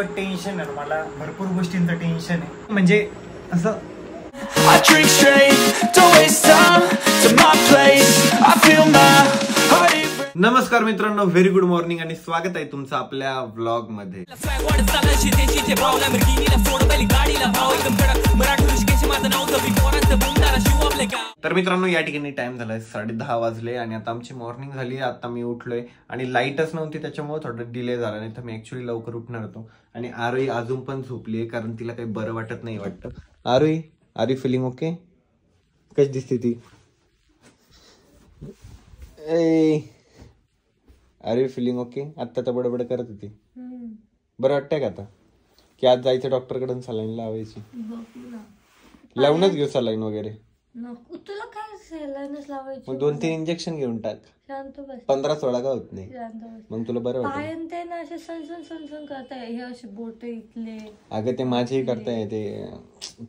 इतकं टेन्शन आहे, मला भरपूर गोष्टींचं टेन्शन आहे, म्हणजे असं नमस्कार मित्रांनो, व्हेरी गुड मॉर्निंग आणि स्वागत आहे तुमचं आपल्या व्लॉग मध्ये। तर मित्रांनो, या ठिकाणी टाइम झालाय 10:30 वाजले आणि आता आमची मॉर्निंग झाली। आता मी उठलोय आणि लाईटच नव्हती त्याच्यामुळे थोडं डिले झाला, नाही तर मी ऍक्च्युअली लवकर उठणार होतो। आणि आरोही अजून पण झोपलीये कारण तिला काही बरं वाटत नाही वाटतं। आरोही, आर यू फीलिंग ओके? कशी दिसते ती? Are you feeling okay? आता तर बडबड करत होती, बरं वाटतंय का आता? की आज जायचं डॉक्टरकडून सलाईन लावायची? लावूनच घेऊ सलाईन वगैरे, तुला काय सलाईनच लावायची? मग 2-3 इंजेक्शन घेऊन टाक, शांत बस। 15-16 का होत नाही, मग तुला बरं वाटतं। पाय ना असे सणसण सणसण करताय, हे असे बोट इथले। अगं ते माझेही करताय, ते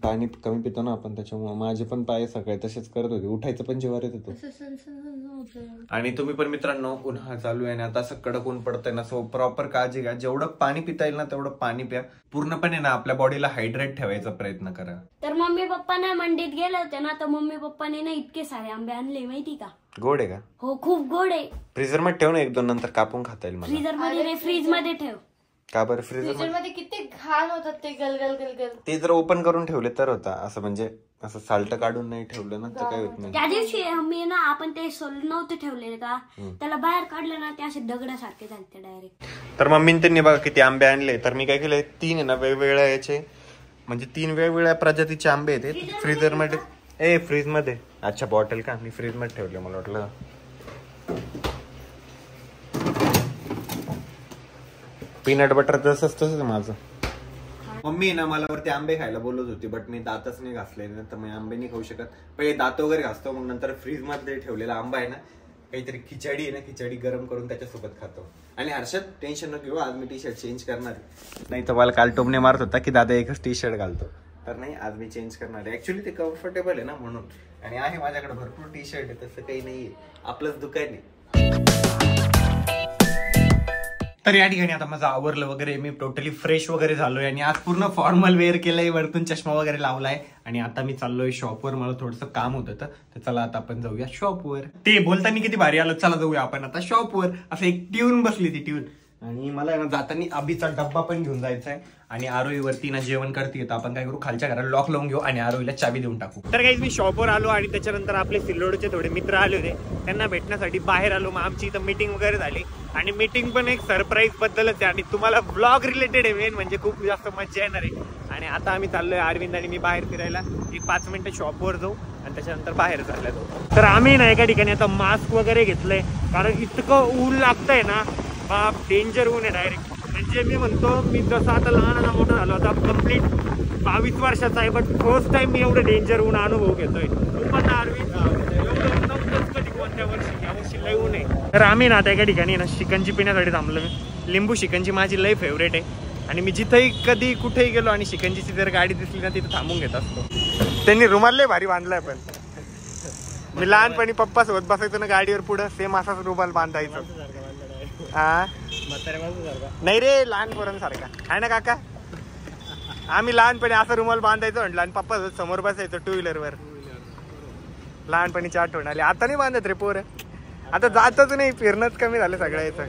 पाणी कमी पितो ना आपण, त्याच्यामुळे माझे पण पाय सकाळी तसेच करत होते, उठायचं पण जेवार येत होतं। आणि तुम्ही पण मित्रांनो, उन्हा चालू आहे ना आता, असं कडक ऊन पडतंय ना, सो प्रॉपर काळजी घ्या, जेवढं पाणी पिता येईल ना तेवढं पाणी प्या, पूर्णपणे ना आपल्या बॉडीला हायड्रेट ठेवायचा प्रयत्न करा। तर मम्मी पप्पा ना मंडीत गेले होते ना, तर मम्मी पप्पा ने ना इतके सारे आंबे आणले, माहिती का? गोड आहे का? हो, खूप गोड आहे। फ्रीजर मध्ये ठेव ना, 1-2 नंतर कापून खाता येईल मला। फ्रीजर मध्ये रे, फ्रीज मध्ये ठेव का बरं? फ्रीजर मध्ये किती घाण होतात ते, गलगल गलगल। ते जर ओपन करून ठेवले तर होता, असं म्हणजे असं साल्ट काढून नाही ठेवलं ना तर काय होत नाही। त्या दिवशी मी ना आपण ते सोलून नव्हते ठेवले का, त्याला बाहेर काढलं ना, ते असे दगडासारखे झाले डायरेक्ट। तर मम्मीने त्यांनी बघा किती आंबे आणले, तर मी काय केलं, 3 ना वेगवेगळ्या याचे, म्हणजे 3 वेगवेगळ्या प्रजातीचे आंबे आहेत फ्रीजर मध्ये। ए फ्रीज मध्ये, अच्छा बॉटल का? मी फ्रीज मध्ये ठेवले, मला वाटलं। पीनट बटर तसंच तसंच माझं। मम्मी ना मला वरती आंबे खायला बोलत होती, बट मी दातच नाही घासले ना, तर मी आंबे नाही खाऊ शकत। पहिले दात वगैरे घासतो, मग नंतर फ्रीज मध्ये ठेवलेला आंबा आहे ना, काहीतरी खिचडी आहे ना, खिचडी गरम करून त्याच्यासोबत खातो। आणि हर्षद टेन्शन न घेऊ, आज मी टी शर्ट चेंज करणार, नाही तर मला काल टोमने मारत होता की दादा एकच टी शर्ट घालतो, तर नाही आज मी चेंज करणार आहे। ऍक्च्युली ते कम्फर्टेबल आहे ना म्हणून, आणि आहे माझ्याकडे भरपूर टी शर्ट आहे, तसं काही नाहीये, आपलंच दुकान आहे। तर या ठिकाणी आता माझं आवरलं वगैरे, मी टोटली फ्रेश वगैरे झालोय आणि आज पूर्ण फॉर्मल वेअर केलंय, वरतून चष्मा वगैरे लावलाय आणि आता मी चाललोय शॉपवर, मला थोडंसं काम होतं तर चला आता आपण जाऊया शॉपवर। ते बोलताना किती भारी आलं, चला जाऊया आपण आता शॉपवर, असं एक ट्यून बसली ती ट्यून। आणि मला ना जाताना अभीचा डब्बा पण घेऊन जायचा आहे आणि आरोहीवरती ना जेवण करते, तर आपण काय करू, खालच्या घराला लॉक लावून घेऊ आणि आरोहीला चावी देऊन टाकू। तर काही मी शॉपवर आलो आणि त्याच्यानंतर आपले सिल्लोडचे थोडे मित्र आले होते, त्यांना भेटण्यासाठी बाहेर आलो। मग आमची इथं मीटिंग वगैरे झाली आणि मीटिंग पण एक सरप्राईज बद्दलच आहे आणि तुम्हाला ब्लॉग रिलेटेड आहे मेन, म्हणजे खूप जास्त मजा येणार आहे। आणि आता आम्ही चाललोय अरविंद आणि मी बाहेर फिरायला, एक 5 मिनिटं शॉपवर जाऊ आणि त्याच्यानंतर बाहेर चालला जाऊ। तर आम्ही ना एका ठिकाणी आता मास्क वगैरे घेतलंय, कारण इतकं ऊन लागतंय ना, बाप डेंजर ऊन आहे डायरेक्ट। म्हणजे मी म्हणतो, मी जसं आता लहान आणि मोठा झालो, आता कम्प्लीट 22 वर्षाचा आहे, बट फर्स्ट टाइम मी एवढं डेंजर ऊन अनुभव घेतोय। पण आरविंद कधी कोणत्या वर्षी, या वर्षी लय ऊन आहे। तर आम्ही ना आता एका ठिकाणी ना शिकंजी पिण्यासाठी थांबलो, लिंबू शिकंजी माझी लय फेवरेट आहे आणि मी जिथेही कधी कुठेही गेलो आणि शिकंजीची जर गाडी दिसली ना तिथे थांबून घेत असतो। त्यांनी रुमाल लय भारी बांधलाय, पण मी लहानपणी पप्पा सोबत बसायचो ना गाडीवर, पुढं सेम असाच रुमाल बांधायचो। नाही रे, लहानपणा सारखा आहे ना काका, आम्ही लहानपणी असं रुमाल बांधायचो म्हटलं आणि पप्पा समोर बसायचो टू व्हीलर वर। लहानपणीची आठवण आली, आता नाही बांधत रे पोर, आता जातच नाही, फिरणंच कमी झालं सगळ्याच।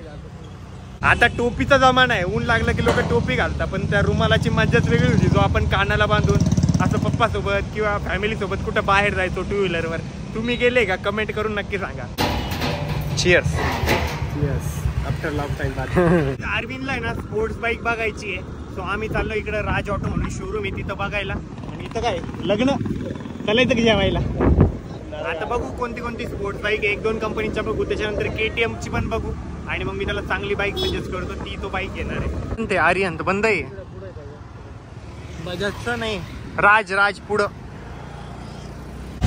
आता टोपीचा जमाना आहे, ऊन लागलं की लोक टोपी घालतात, पण त्या रुमालाची मज्जाच वेगळी होती, जो आपण कानाला बांधून असं पप्पा सोबत किंवा फॅमिली सोबत कुठं बाहेर जायचो टू व्हीलर वर। तुम्ही गेले का? कमेंट करून नक्की सांगा। Cheers cheers. अरविंदला ना स्पोर्ट्स बाईक बघायची आहे, सो आम्ही चाललो इकडे राज ऑटो म्हणून शोरूम आहे तिथं बघायला। आणि इथं काय लग्न चालायचं की जेवायला, आता बघू कोणती कोणती स्पोर्ट्स बाईक, 1-2 कंपनीच्या बघू, त्याच्यानंतर KTM ची पण बघू आणि मग मी त्याला चांगली बाईक सजेस्ट करतो, ती तो बाईक घेणार आहे। ते आर्यंत बंद आहे, बजाजचं नाही, राज राज पुढं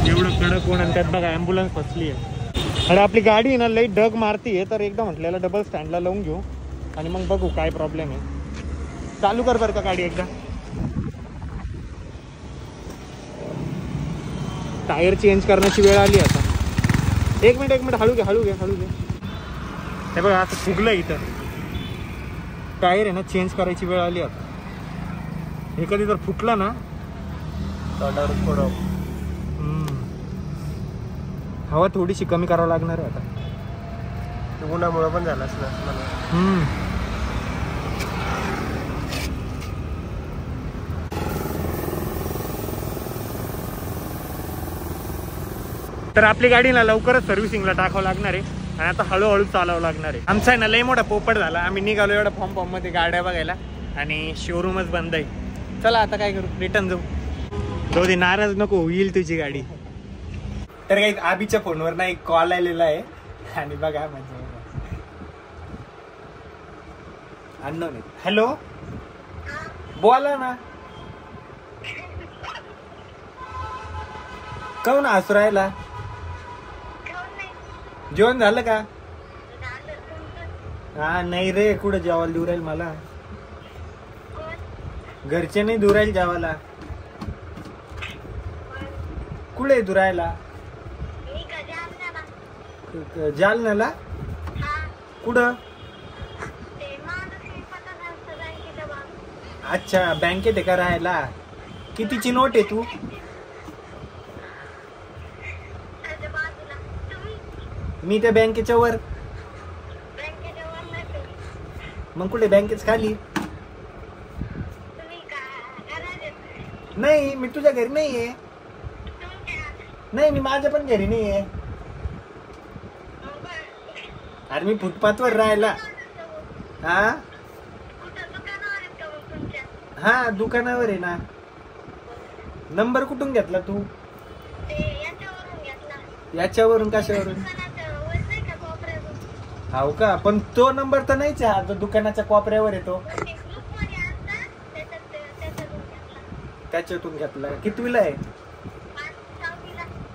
एवढं कडक कोण, आणि त्यात बघा ॲम्ब्युलन्स फसली आहे। अरे आपली गाडी ना लई डग मारती आहे, तर एकदा म्हटलेला डबल स्टँडला लावून घेऊ आणि मग बघू काय प्रॉब्लेम आहे। चालू कर बरं का गाडी एकदा, टायर चेंज करण्याची वेळ आली आता। एक मिनिट, हळू घ्या हळू घ्या हळू घ्या। हे बघा असं फुगलं इथं, टायर आहे ना चेंज करायची वेळ आली आता. एखादी जर फुटला ना तर हवा थोडीशी कमी करावं लागणार आहे आता. उन्हामुळे पण झालं असं मला. तर आपली गाडीला लवकरच सर्व्हिसिंगला टाकावं लागणार आहे आणि आता हळूहळू चालावं लागणार आहे. आमचा ना लय मोठा पोपट झाला. आम्ही निघालो एवढा फॉर्म फॉर्ममध्ये गाड्या बघायला आणि शोरूमच बंद आहे. चला आता काय करू, रिटर्न जाऊ. दोघे नाराज नको होईल तुझी गाडी. तर काही आबीच्या फोनवर ना एक कॉल आलेला आहे आणि बघा म्हणजे अननोन. हॅलो बोला ना. कोण असू राहिला? जेवण झालं का? हा नाही रे, कुठं जेवायला देऊ राहील मला? घरचे नाही देऊ राहील जेवायला. कुठे देऊ राहिला? जालन्याला. कुठं? अच्छा, बँकेत आहे का राहायला? कितीची नोट आहे तू? मी त्या बँकेच्या वर. मग कुठे? बँकेच खाली. नाही मी तुझ्या घरी नाही आहे. नाही मी माझ्या पण घरी नाही आहे. अरे मी फुटपाथ वर राहायला. हा हा दुकानावर आहे ना. नंबर कुठून घेतला तू? याच्यावरून. कशावरून? हो का? पण तो नंबर तर नाहीच आहे. आता दुकानाच्या कोपऱ्यावर येतो त्याच्यातून घेतला. कितवीला आहे?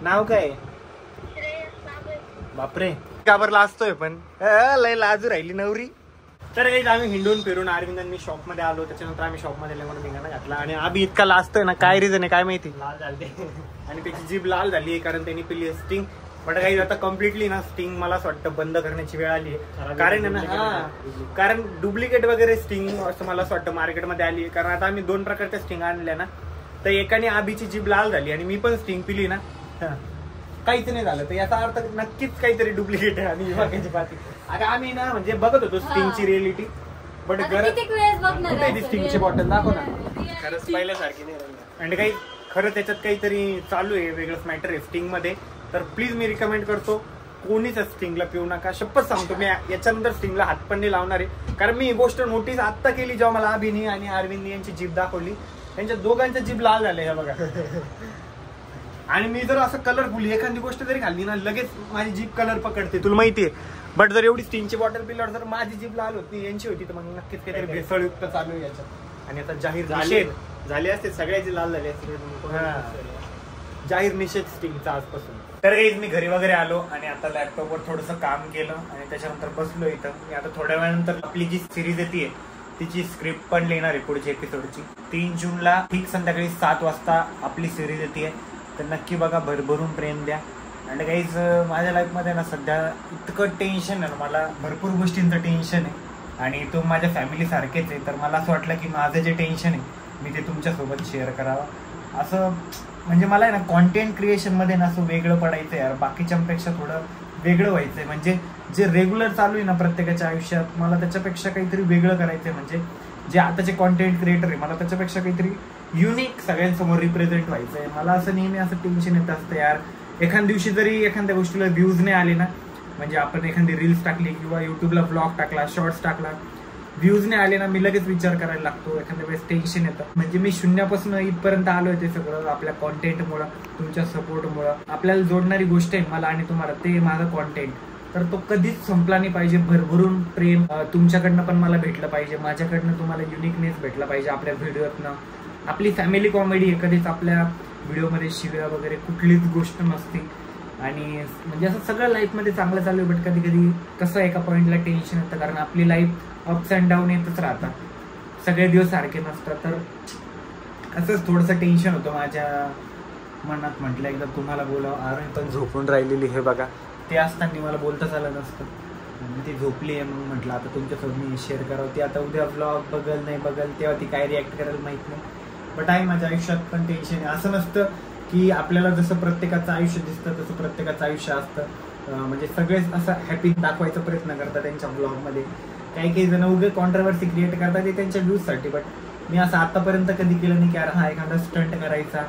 नाव काय? बापरे घाबरला असतोय पण लय लाजू राहिली नवरी. तर एक आम्ही हिंडून फिरून अरविंद मी शॉप मध्ये आलो. त्याच्यानंतर आम्ही शॉप मध्ये लेमन भिंगाणा घातला आणि आम्ही इतका लाजतोय ना, काय रिझन आहे काय माहिती. लाल झाली आणि त्याची जीभ लाल झाली कारण त्यांनी पिली स्टिंग. पण काही आता कम्प्लिटली ना स्टिंग मला असं वाटतं बंद करण्याची वेळ आली. कारण कारण डुप्लिकेट वगैरे स्टिंग असं मला असं वाटतं मार्केटमध्ये आली. कारण आता आम्ही दोन प्रकारच्या स्टिंग आणल्या ना, तर एकाने आबीची जीभ लाल झाली आणि मी पण स्टिंग पिली ना, काहीच नाही झालं. तर याचा अर्थ नक्कीच काहीतरी डुप्लिकेट आहे. आणि बाकीची बाकी आता आम्ही ना म्हणजे बघत होतो स्टिंगची रिएलिटी. बट गरज स्टिंगची बॉटल दाखव ना. खरंच पहिल्यासारखी नाही आणि काही खरं त्याच्यात काहीतरी चालू आहे, वेगळंच मॅटर आहे स्टिंगमध्ये. तर प्लीज मी रिकमेंड करतो कोणीच स्टिंगला पिऊ नका. शपथ सांगतो मी याच्यानंतर स्टिंगला हात पण नाही लावणार आहे. कारण मी गोष्ट नोटीस आत्ता केली जेव्हा मला अभिनी आणि अरविंद यांची जीभ दाखवली. त्यांच्या दोघांच्या जीभ लाल झाल्या बघा. आणि मी जर असं कलरफुल एखादी गोष्ट जरी खाल्ली ना लगेच माझी जीभ कलर पकडते, तुला माहिती आहे. बट जर एवढी स्टिंगची बॉटल पिल्यावर जर माझी जीभ लाल होती यांची होती तर मग नक्कीच काहीतरी भेसळयुक्त चालू आहे याच्यात. आणि आता जाहीर निषेध झाले असते, सगळ्याची लाल झाली असते. जाहीर निषेध स्टिंगचा आजपासून. तर एक मी घरी वगैरे आलो आणि आता लॅपटॉपवर थोडंसं काम केलं आणि त्याच्यानंतर बसलो इथं. मी आता थोड्या वेळानंतर आपली जी सिरीज येते तिची स्क्रिप्ट पण लिहिणार आहे पुढच्या एपिसोडची. 3 जूनला ठीक संध्याकाळी 7 वाजता आपली सिरीज येते. तर नक्की बघा, भरभरून प्रेम द्या. आणि काहीच माझ्या लाईफमध्ये ना सध्या इतकं टेन्शन आहे ना, मला भरपूर गोष्टींचं टेन्शन आहे आणि तो माझ्या फॅमिलीसारखेच आहे. तर मला असं वाटलं की माझं जे टेन्शन आहे मी ते तुमच्यासोबत शेअर करावं. असं म्हणजे मला ना कॉन्टेंट क्रिएशनमध्ये ना असं वेगळं पडायचं यार, बाकीच्यापेक्षा थोडं वेगळं व्हायचं आहे. म्हणजे जे रेग्युलर चालू आहे ना प्रत्येकाच्या आयुष्यात, मला त्याच्यापेक्षा काहीतरी वेगळं करायचं आहे. म्हणजे जे आताचे कॉन्टेंट क्रिएटर आहे मला त्याच्यापेक्षा काहीतरी युनिक सगळ्यांसमोर रिप्रेझेंट व्हायचं आहे. मला असं नेहमी असं टेन्शन येत असतं यार, एखाद्या दिवशी जरी एखाद्या गोष्टीला व्ह्यूज नाही आले ना, म्हणजे आपण एखादी रील्स टाकली किंवा यूट्यूबला ब्लॉग टाकला, शॉर्ट्स टाकला, व्ह्यूज नाही आले ना मी लगेच विचार करायला लागतो. एखाद्या वेळेस टेन्शन येतं. म्हणजे मी शून्यापासून इथपर्यंत आलो आहे ते सगळं आपल्या कॉन्टेंटमुळं, तुमच्या सपोर्टमुळं. आपल्याला जोडणारी गोष्ट आहे मला आणि तुम्हाला, ते माझं कॉन्टेंट. तर तो कधीच संपला नाही पाहिजे. भरभरून प्रेम तुमच्याकडनं पण मला भेटलं पाहिजे, माझ्याकडनं तुम्हाला युनिकनेस भेटला पाहिजे आपल्या व्हिडिओतनं. आपली फॅमिली कॉमेडी आहे, कधीच आपल्या व्हिडिओमध्ये शिव्या वगैरे कुठलीच गोष्ट नसते. आणि म्हणजे असं सगळं लाईफमध्ये चांगलं चालू आहे. बट कधी कधी कसं एका पॉईंटला टेन्शन येतं, कारण आपली लाईफ अप्स अँड डाऊन येतच राहतात, सगळे दिवस सारखे नसतात. तर असंच थोडंसं टेन्शन होतं माझ्या मनात. म्हटलं एकदा तुम्हाला बोलावं. आरवी पण झोपून राहिलेली हे बघा, ते असताना मला बोलताच आलं नसतं. ती झोपली आहे, मग म्हटलं आता तुमच्यासोबत मी शेअर करावं. ती आता उद्या ब्लॉग बघल नाही बघल तेव्हा ती काय रिॲक्ट करायला माहीत नाही. बट आहे माझ्या आयुष्यात पण टेन्शन आहे. असं नसतं की आपल्याला जसं प्रत्येकाचं आयुष्य दिसतं तसं प्रत्येकाचं आयुष्य असतं. म्हणजे सगळेच असं हॅपी दाखवायचा प्रयत्न करतात त्यांच्या ब्लॉगमध्ये. काही काही जण उगे कॉन्ट्रवर्सी क्रिएट करतात ते त्यांच्या व्ह्यूजसाठी. बट मी असं आतापर्यंत कधी केलं नाही की यार हा एखादा स्टंट करायचा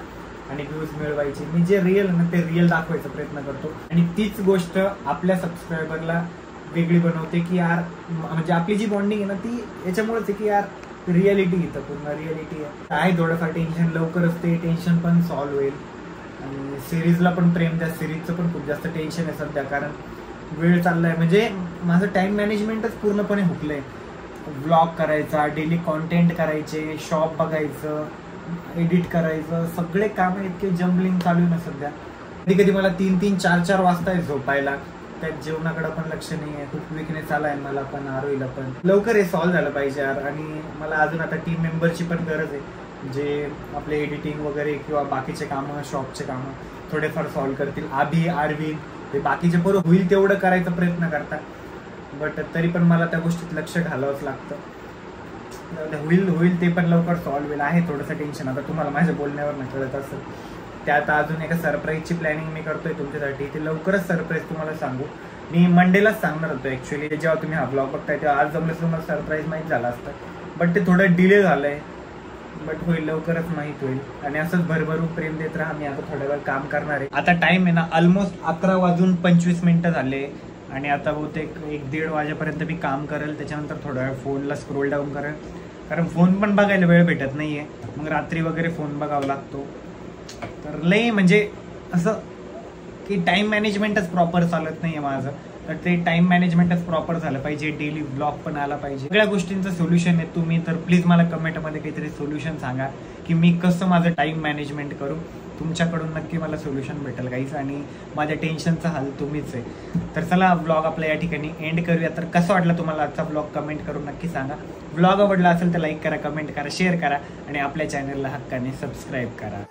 आणि व्ह्यूज मिळवायची. मी जे रिअल ना ते रिअल दाखवायचा प्रयत्न करतो आणि तीच गोष्ट आपल्या सबस्क्रायबरला वेगळी बनवते की यार म्हणजे आपली जी बॉन्डिंग आहे ना ती याच्यामुळेच आहे की यार रिॲलिटी इथं पूर्ण रिॲलिटी आहे. थोडंफार टेन्शन लवकरच ते टेन्शन पण सॉल्व्ह होईल आणि सिरीजला पण प्रेम द्या. सिरीजचं पण खूप जास्त टेन्शन आहे सध्या कारण वेळ चालला आहे. म्हणजे माझं टाईम मॅनेजमेंटच पूर्णपणे हुकलं आहे. ब्लॉग करायचा, डेली कॉन्टेंट करायचे, शॉप बघायचं, एडिट करायचं, सगळे कामं इतके जम्बलिंग चालू आहे ना सध्या. कधी कधी मला 3-3, 4-4 वाजता आहे झोपायला. त्यात जेवणाकडं पण लक्ष नाही आहे. खूप विकनेस आला आहे मला पण आरोहीला पण. लवकर हे सॉल्व्ह झालं पाहिजे यार. आणि मला अजून आता टीम मेंबरची पण गरज आहे जे आपले एडिटिंग वगैरे किंवा बाकीचे कामं शॉपचे कामं थोडेफार सॉल्व्ह करतील. आभी आरविन ते बाकीचे बरोबर होईल तेवढं करायचा प्रयत्न करतात. बट तरी पण मला त्या गोष्टीत लक्ष घालावंच लागतं. होईल ते पण लवकर सॉल्व्ह होईल. आहे थोडंसं टेन्शन आता तुम्हाला माझ्या बोलण्यावर न कळत असेल. त्यात अजून एका सरप्राईजची प्लॅनिंग मी करतोय तुमच्यासाठी. ते लवकरच सरप्राईज तुम्हाला सांगू. मी मंडेलाच सांगणार होतो ॲक्च्युली. जेव्हा तुम्ही हा ब्लॉग बघताय तेव्हा आज जमलं तुम्हाला सरप्राईज माहीत झाला असतं. बट ते थोडं डिले झालं आहे. बट होईल लवकरच माहीत होईल. आणि असंच भरभरून प्रेम देत राहा. मी आता थोड्या वेळ काम करणार आहे. आता टाईम आहे ना ऑलमोस्ट 11:25 झाले आणि आता बहुतेक 1-1.5 वाजेपर्यंत मी काम करेल. त्याच्यानंतर थोडा वेळ फोनला स्क्रोल डाऊन करेल कारण फोन पण बघायला वेळ भेटत नाही आहे. मग रात्री वगैरे फोन बघावा लागतो. तर लई म्हणजे असं की टाईम मॅनेजमेंटच प्रॉपर चालत नाही आहे माझं. तर ते टाईम मॅनेजमेंटच प्रॉपर झालं पाहिजे. डेली ब्लॉग पण आला पाहिजे. सगळ्या गोष्टींचं सोल्युशन आहे. तुम्ही तर प्लीज मला कमेंटमध्ये काहीतरी सोल्युशन सांगा की मी कसं माझं टाईम मॅनेजमेंट करू. तुमच्याकडून नक्की मला सोल्युशन भेटेल काहीच. आणि माझ्या टेन्शनचा हाल तुम्हीच आहे. तर चला ब्लॉग आपला या ठिकाणी एंड करूया. तर कसं वाटलं तुम्हाला आजचा ब्लॉग कमेंट करून नक्की सांगा. ब्लॉग आवडला असेल तर लाईक करा, कमेंट करा, शेअर करा आणि आपल्या चॅनलला हक्काने सबस्क्राईब करा.